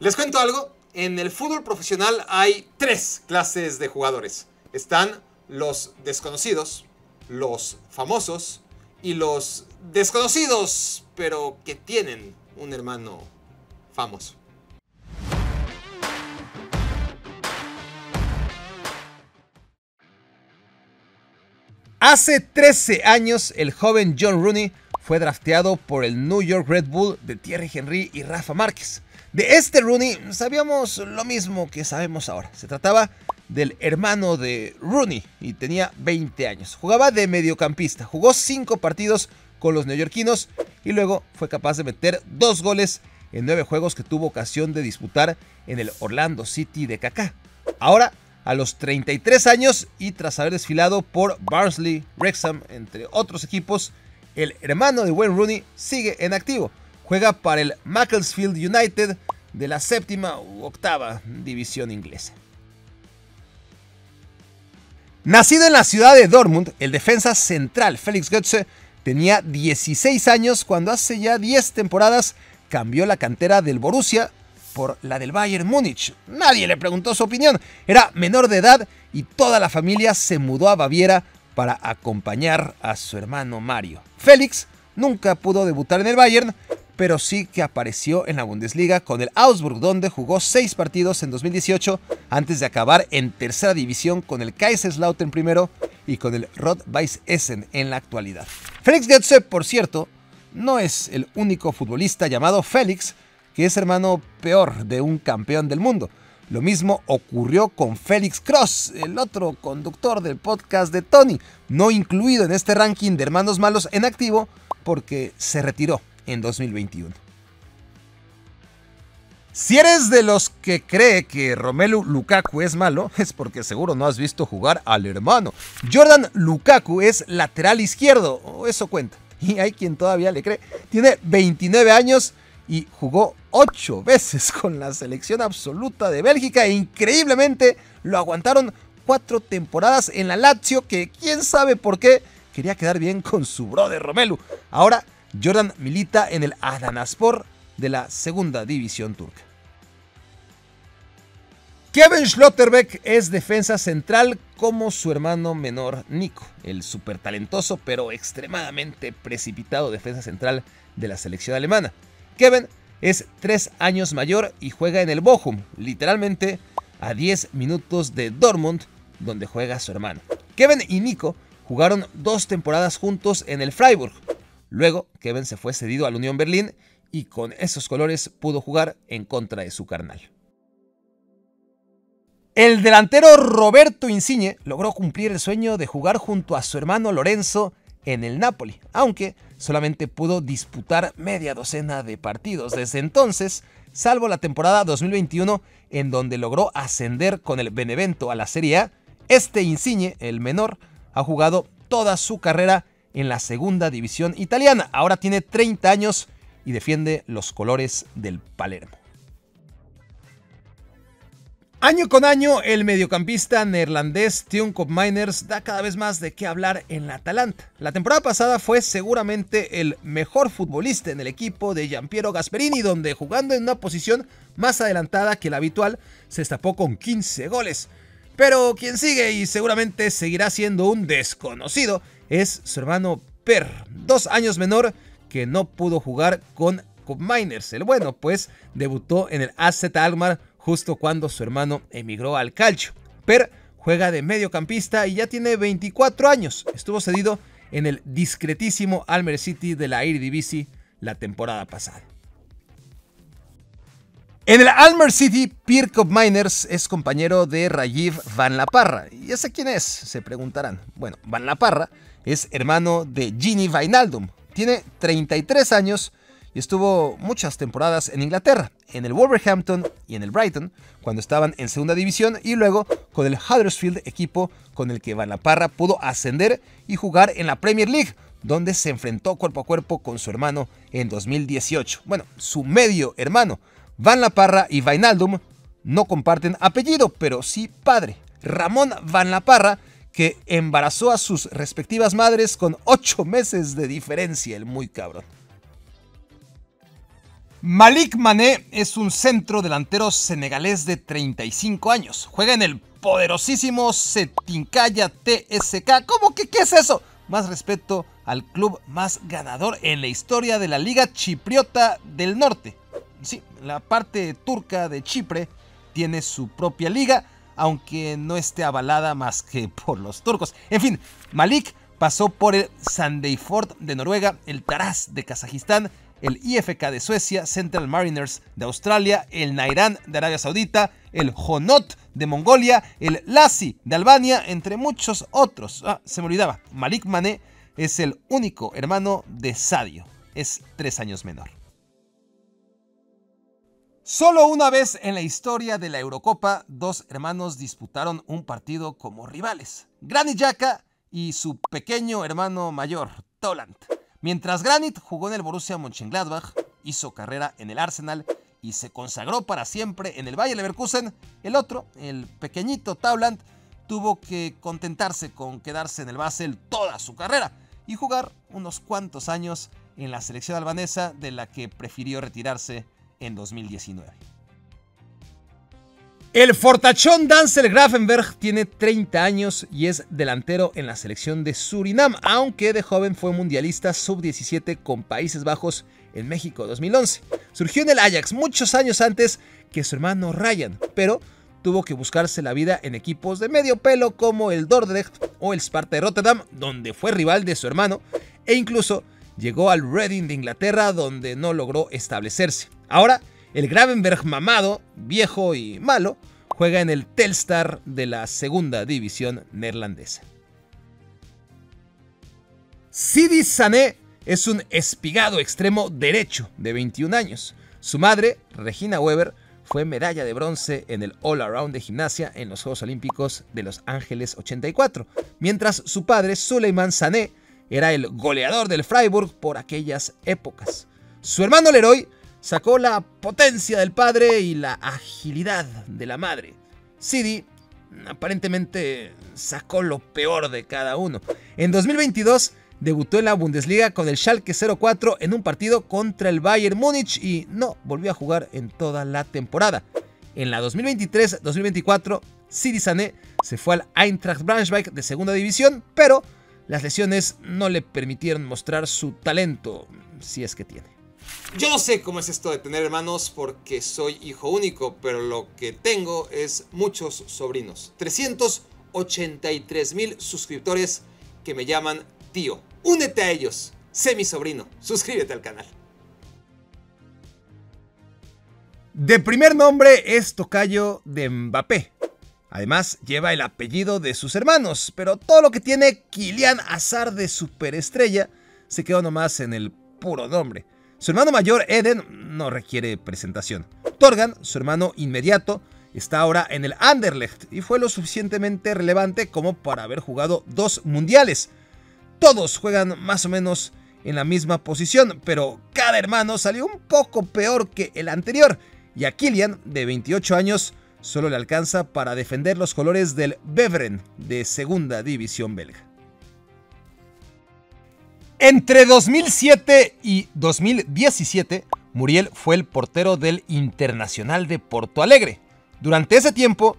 Les cuento algo. En el fútbol profesional hay tres clases de jugadores. Están los desconocidos, los famosos y los desconocidos, pero que tienen un hermano famoso. Hace 13 años, el joven John Rooney fue drafteado por el New York Red Bull de Thierry Henry y Rafa Márquez. De este Rooney sabíamos lo mismo que sabemos ahora. Se trataba del hermano de Rooney y tenía 20 años. Jugaba de mediocampista, jugó 5 partidos con los neoyorquinos y luego fue capaz de meter 2 goles en 9 juegos que tuvo ocasión de disputar en el Orlando City de Kaká. Ahora, a los 33 años y tras haber desfilado por Barnsley, Wrexham, entre otros equipos, el hermano de Wayne Rooney sigue en activo. Juega para el Macclesfield United de la 7ª u 8ª división inglesa. Nacido en la ciudad de Dortmund, el defensa central Félix Goetze tenía 16 años cuando hace ya 10 temporadas cambió la cantera del Borussia por la del Bayern Múnich. Nadie le preguntó su opinión, era menor de edad y toda la familia se mudó a Baviera para acompañar a su hermano Mario. Félix nunca pudo debutar en el Bayern, pero sí que apareció en la Bundesliga con el Augsburg, donde jugó 6 partidos en 2018 antes de acabar en tercera división con el Kaiserslautern primero y con el Rot-Weiss Essen en la actualidad. Félix Goetze, por cierto, no es el único futbolista llamado Félix que es hermano peor de un campeón del mundo. Lo mismo ocurrió con Félix Kroos, el otro conductor del podcast de Tony, no incluido en este ranking de hermanos malos en activo porque se retiró en 2021. Si eres de los que cree que Romelu Lukaku es malo, es porque seguro no has visto jugar al hermano. Jordan Lukaku es lateral izquierdo, o eso cuenta, y hay quien todavía le cree. Tiene 29 años y jugó 8 veces con la selección absoluta de Bélgica e increíblemente lo aguantaron 4 temporadas en la Lazio, que quién sabe por qué quería quedar bien con su brother Romelu. Ahora Jordan milita en el Adanaspor de la 2ª división turca. Kevin Schlotterbeck es defensa central como su hermano menor Nico, el súper talentoso pero extremadamente precipitado defensa central de la selección alemana. Kevin es 3 años mayor y juega en el Bochum, literalmente a 10 minutos de Dortmund, donde juega su hermano. Kevin y Nico jugaron 2 temporadas juntos en el Freiburg. Luego, Kevin se fue cedido al Unión Berlín y con esos colores pudo jugar en contra de su carnal. El delantero Roberto Insigne logró cumplir el sueño de jugar junto a su hermano Lorenzo en el Napoli, aunque solamente pudo disputar media docena de partidos desde entonces, salvo la temporada 2021 en donde logró ascender con el Benevento a la Serie A. Este Insigne, el menor, ha jugado toda su carrera en la 2ª división italiana. Ahora tiene 30 años y defiende los colores del Palermo. Año con año, el mediocampista neerlandés Thierry Henry da cada vez más de qué hablar en la Atalanta. La temporada pasada fue seguramente el mejor futbolista en el equipo de Giampiero Gasperini, donde jugando en una posición más adelantada que la habitual, se destapó con 15 goles. Pero quien sigue y seguramente seguirá siendo un desconocido es su hermano Per, 2 años menor, que no pudo jugar con Miners. El bueno, pues, debutó en el AZ Alkmaar justo cuando su hermano emigró al Calcio. Per juega de mediocampista y ya tiene 24 años. Estuvo cedido en el discretísimo Almer City de la Eredivisie la temporada pasada. En el Almer City, Pierre Koopmeiners es compañero de Rajiv Van La Parra. ¿Y ese quién es?, se preguntarán. Bueno, Van La Parra es hermano de Gini Wijnaldum. Tiene 33 años y estuvo muchas temporadas en Inglaterra, en el Wolverhampton y en el Brighton, cuando estaban en 2ª división, y luego con el Huddersfield, equipo con el que Van La Parra pudo ascender y jugar en la Premier League, donde se enfrentó cuerpo a cuerpo con su hermano en 2018. Bueno, su medio hermano. Van La Parra y Wijnaldum no comparten apellido, pero sí padre. Ramón Van La Parra, que embarazó a sus respectivas madres con 8 meses de diferencia, el muy cabrón. Malik Mané es un centro delantero senegalés de 35 años. Juega en el poderosísimo Setincaya TSK. ¿Cómo que qué es eso? Más respeto al club más ganador en la historia de la Liga Chipriota del Norte. Sí, la parte turca de Chipre tiene su propia liga, aunque no esté avalada más que por los turcos. En fin, Malik pasó por el Sandefjord de Noruega, el Taraz de Kazajistán, el IFK de Suecia, Central Mariners de Australia, el Nairán de Arabia Saudita, el Honot de Mongolia, el Lasi de Albania, entre muchos otros. Ah, se me olvidaba, Malik Mané es el único hermano de Sadio, es 3 años menor. Solo una vez en la historia de la Eurocopa, 2 hermanos disputaron un partido como rivales, Granit Xhaka y su pequeño hermano mayor, Taulant. Mientras Granit jugó en el Borussia Mönchengladbach, hizo carrera en el Arsenal y se consagró para siempre en el Bayer Leverkusen, el otro, el pequeñito Taulant, tuvo que contentarse con quedarse en el Basel toda su carrera y jugar unos cuantos años en la selección albanesa, de la que prefirió retirarse en 2019. El fortachón Denzel Grafenberg tiene 30 años y es delantero en la selección de Surinam, aunque de joven fue mundialista sub-17 con Países Bajos en México 2011. Surgió en el Ajax muchos años antes que su hermano Ryan, pero tuvo que buscarse la vida en equipos de medio pelo como el Dordrecht o el Sparta de Rotterdam, donde fue rival de su hermano, e incluso llegó al Reading de Inglaterra, donde no logró establecerse. Ahora, el Gravenberg mamado, viejo y malo, juega en el Telstar de la segunda división neerlandesa. Sidi Sané es un espigado extremo derecho de 21 años. Su madre, Regina Weber, fue medalla de bronce en el All Around de gimnasia en los Juegos Olímpicos de Los Ángeles 84, mientras su padre, Suleiman Sané, era el goleador del Freiburg por aquellas épocas. Su hermano Leroy sacó la potencia del padre y la agilidad de la madre. Sidi aparentemente sacó lo peor de cada uno. En 2022 debutó en la Bundesliga con el Schalke 04 en un partido contra el Bayern Múnich y no volvió a jugar en toda la temporada. En la 2023-2024, Sidi Sané se fue al Eintracht Braunschweig de segunda división, pero las lesiones no le permitieron mostrar su talento, si es que tiene. Yo no sé cómo es esto de tener hermanos porque soy hijo único, pero lo que tengo es muchos sobrinos. 383,000 suscriptores que me llaman tío. Únete a ellos, sé mi sobrino, suscríbete al canal. De primer nombre es tocayo de Mbappé. Además lleva el apellido de sus hermanos, pero todo lo que tiene Kylian Hazard de superestrella se quedó nomás en el puro nombre. Su hermano mayor, Eden, no requiere presentación. Torgan, su hermano inmediato, está ahora en el Anderlecht y fue lo suficientemente relevante como para haber jugado 2 mundiales. Todos juegan más o menos en la misma posición, pero cada hermano salió un poco peor que el anterior. Y a Kylian, de 28 años, solo le alcanza para defender los colores del Beveren de segunda división belga. Entre 2007 y 2017, Muriel fue el portero del Internacional de Porto Alegre. Durante ese tiempo,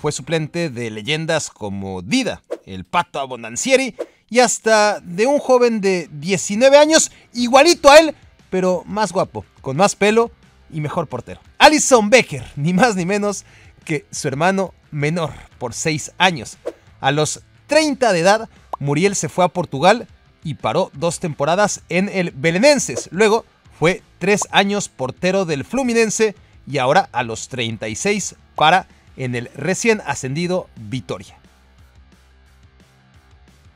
fue suplente de leyendas como Dida, el Pato Abondancieri y hasta de un joven de 19 años, igualito a él, pero más guapo, con más pelo y mejor portero. Alison Becker, ni más ni menos que su hermano menor por 6 años. A los 30 de edad, Muriel se fue a Portugal y paró 2 temporadas en el Belenenses. Luego fue 3 años portero del Fluminense y ahora a los 36 para en el recién ascendido Vitória.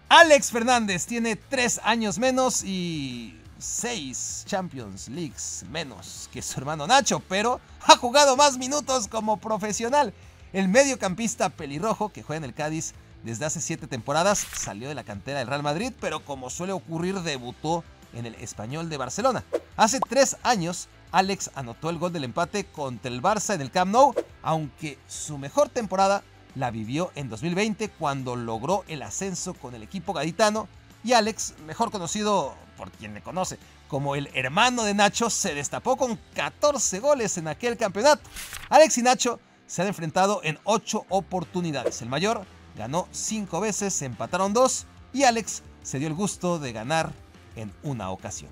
Alex Fernández tiene 3 años menos y 6 Champions Leagues menos que su hermano Nacho, pero ha jugado más minutos como profesional. El mediocampista pelirrojo que juega en el Cádiz desde hace 7 temporadas salió de la cantera del Real Madrid, pero como suele ocurrir debutó en el Español de Barcelona. Hace 3 años Alex anotó el gol del empate contra el Barça en el Camp Nou, aunque su mejor temporada la vivió en 2020 cuando logró el ascenso con el equipo gaditano y Alex, mejor conocido por quien le conoce como el hermano de Nacho, se destapó con 14 goles en aquel campeonato. Alex y Nacho se han enfrentado en 8 oportunidades. El mayor ganó 5 veces, se empataron 2 y Alex se dio el gusto de ganar en una ocasión.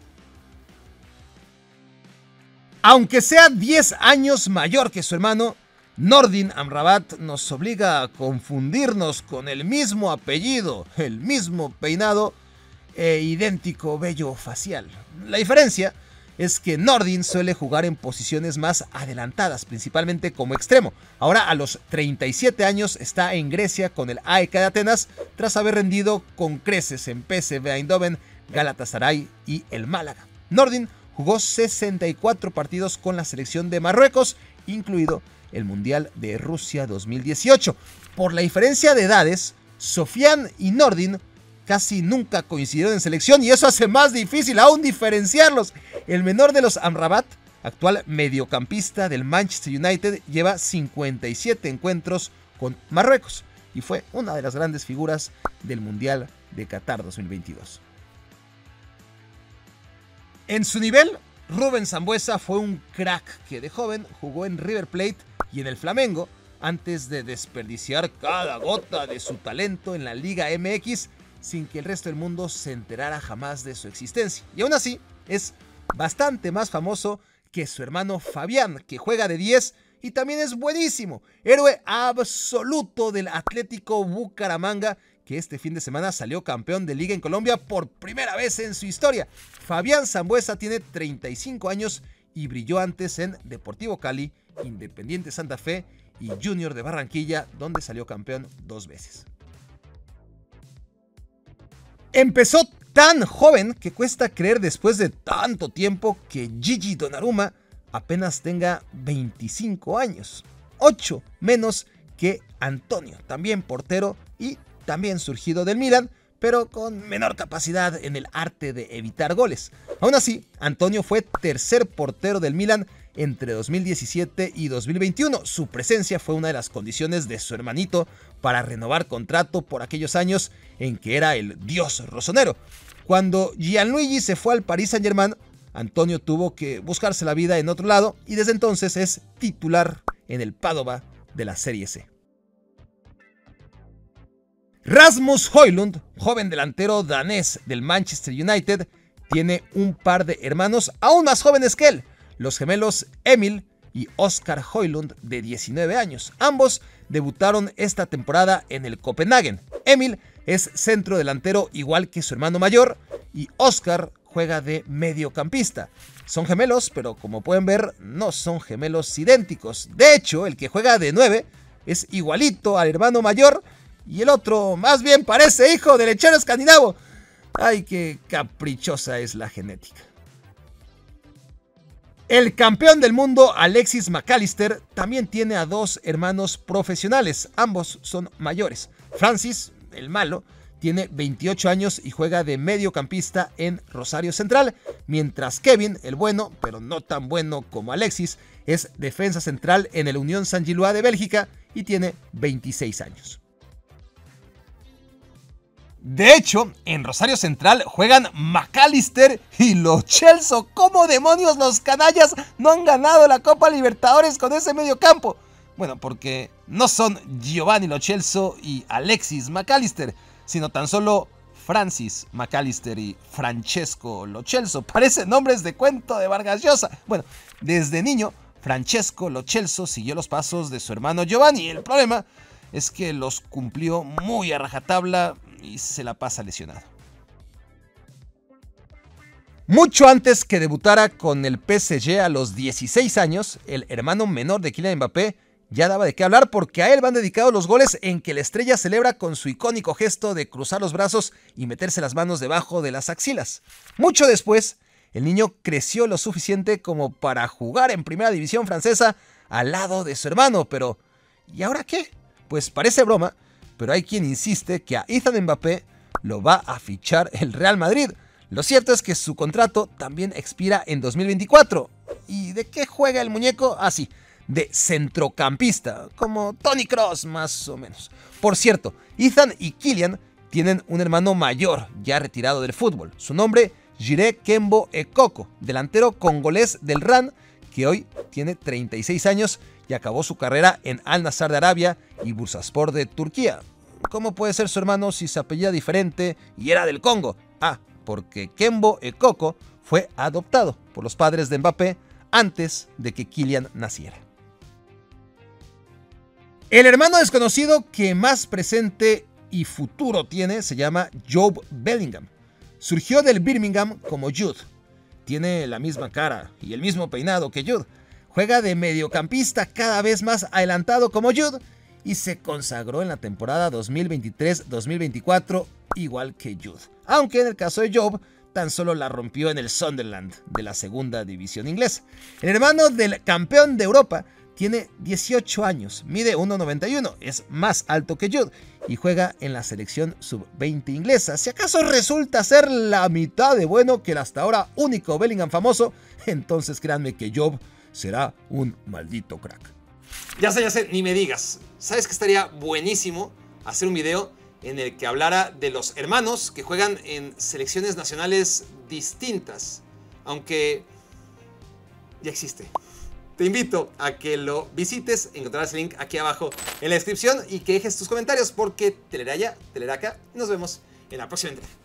Aunque sea 10 años mayor que su hermano, Nordin Amrabat nos obliga a confundirnos con el mismo apellido, el mismo peinado e idéntico vello facial. La diferencia es que Nordin suele jugar en posiciones más adelantadas, principalmente como extremo. Ahora, a los 37 años, está en Grecia con el AEK de Atenas, tras haber rendido con creces en PSV Eindhoven, Galatasaray y el Málaga. Nordin jugó 64 partidos con la selección de Marruecos, incluido el Mundial de Rusia 2018. Por la diferencia de edades, Sofian y Nordin casi nunca coincidieron en selección y eso hace más difícil aún diferenciarlos. El menor de los Amrabat, actual mediocampista del Manchester United, lleva 57 encuentros con Marruecos y fue una de las grandes figuras del Mundial de Qatar 2022. En su nivel, Rubén Sambueza fue un crack que de joven jugó en River Plate y en el Flamengo antes de desperdiciar cada gota de su talento en la Liga MX sin que el resto del mundo se enterara jamás de su existencia. Y aún así, es bastante más famoso que su hermano Fabián, que juega de 10 y también es buenísimo. Héroe absoluto del Atlético Bucaramanga, que este fin de semana salió campeón de Liga en Colombia por primera vez en su historia. Fabián Sambueza tiene 35 años y brilló antes en Deportivo Cali, Independiente Santa Fe y Junior de Barranquilla, donde salió campeón 2 veces. Empezó tan joven que cuesta creer después de tanto tiempo que Gigi Donnarumma apenas tenga 25 años, 8 menos que Antonio, también portero y también surgido del Milan, pero con menor capacidad en el arte de evitar goles. Aún así, Antonio fue tercer portero del Milan entre 2017 y 2021. Su presencia fue una de las condiciones de su hermanito para renovar contrato por aquellos años en que era el dios rosonero. Cuando Gianluigi se fue al Paris Saint-Germain, Antonio tuvo que buscarse la vida en otro lado y desde entonces es titular en el Padova de la Serie C. Rasmus Højlund, joven delantero danés del Manchester United, tiene un par de hermanos aún más jóvenes que él, los gemelos Emil y Oscar Højlund, de 19 años. Ambos debutaron esta temporada en el Copenhagen. Emil es centro delantero igual que su hermano mayor y Oscar juega de mediocampista. Son gemelos, pero como pueden ver, no son gemelos idénticos. De hecho, el que juega de 9 es igualito al hermano mayor, y el otro más bien parece hijo del lechero escandinavo. ¡Ay, qué caprichosa es la genética! El campeón del mundo Alexis McAllister también tiene a 2 hermanos profesionales. Ambos son mayores. Francis, el malo, tiene 28 años y juega de mediocampista en Rosario Central, mientras Kevin, el bueno, pero no tan bueno como Alexis, es defensa central en el Unión Saint-Gilloise de Bélgica y tiene 26 años. De hecho, en Rosario Central juegan McAllister y los Chelsea. ¿Cómo demonios los canallas no han ganado la Copa Libertadores con ese medio campo? Bueno, porque no son Giovanni Lo Celso y Alexis McAllister, sino tan solo Francis McAllister y Francesco Lo Celso. Parecen nombres de cuento de Vargas Llosa. Bueno, desde niño, Francesco Lo Celso siguió los pasos de su hermano Giovanni. El problema es que los cumplió muy a rajatabla y se la pasa lesionado. Mucho antes que debutara con el PSG a los 16 años, el hermano menor de Kylian Mbappé ya daba de qué hablar, porque a él van dedicados los goles en que la estrella celebra con su icónico gesto de cruzar los brazos y meterse las manos debajo de las axilas. Mucho después, el niño creció lo suficiente como para jugar en primera división francesa al lado de su hermano, pero ¿y ahora qué? Pues parece broma, pero hay quien insiste que a Ethan Mbappé lo va a fichar el Real Madrid. Lo cierto es que su contrato también expira en 2024. ¿Y de qué juega el muñeco? Ah, sí, de centrocampista, como Tony Kroos más o menos. Por cierto, Ethan y Kylian tienen un hermano mayor ya retirado del fútbol. Su nombre, Jiré Kembo Ekoko, delantero congolés del RAN, que hoy tiene 36 años y acabó su carrera en Al-Nassr de Arabia y Bursaspor de Turquía. ¿Cómo puede ser su hermano si se apellida diferente y era del Congo? Ah, porque Kembo Ekoko fue adoptado por los padres de Mbappé antes de que Kylian naciera. El hermano desconocido que más presente y futuro tiene se llama Job Bellingham. Surgió del Birmingham como Jude. Tiene la misma cara y el mismo peinado que Jude. Juega de mediocampista cada vez más adelantado como Jude y se consagró en la temporada 2023-2024 igual que Jude. Aunque en el caso de Job, tan solo la rompió en el Sunderland de la segunda división inglesa. El hermano del campeón de Europa tiene 18 años, mide 1,91, es más alto que Jude y juega en la selección sub-20 inglesa. Si acaso resulta ser la mitad de bueno que el hasta ahora único Bellingham famoso, entonces créanme que Job será un maldito crack. Ya sé, ni me digas. ¿Sabes que estaría buenísimo hacer un video en el que hablara de los hermanos que juegan en selecciones nacionales distintas? Aunque ya existe. Te invito a que lo visites, encontrarás el link aquí abajo en la descripción y que dejes tus comentarios porque te leeré allá, te leeré acá y nos vemos en la próxima entrega.